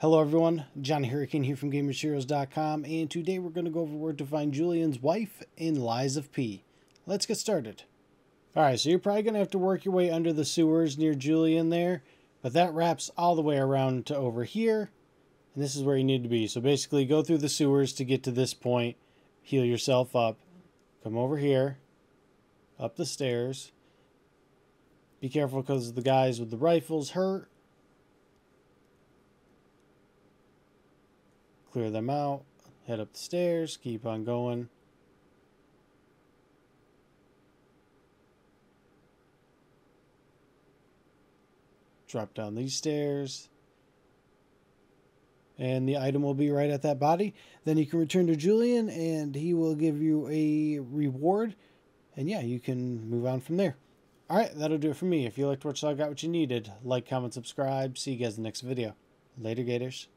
Hello everyone, John Hurricane here from GamersHeroes.com, and today we're going to go over where to find Julian's wife in Lies of P. Let's get started. Alright, so you're probably going to have to work your way under the sewers near Julian there, but that wraps all the way around to over here, and this is where you need to be. So basically go through the sewers to get to this point, heal yourself up, come over here, up the stairs. Be careful because the guys with the rifles hurt. Clear them out, head up the stairs, keep on going. Drop down these stairs. And the item will be right at that body. Then you can return to Julian and he will give you a reward. And yeah, you can move on from there. Alright, that'll do it for me. If you liked what you saw, got what you needed, like, comment, subscribe. See you guys in the next video. Later, Gators.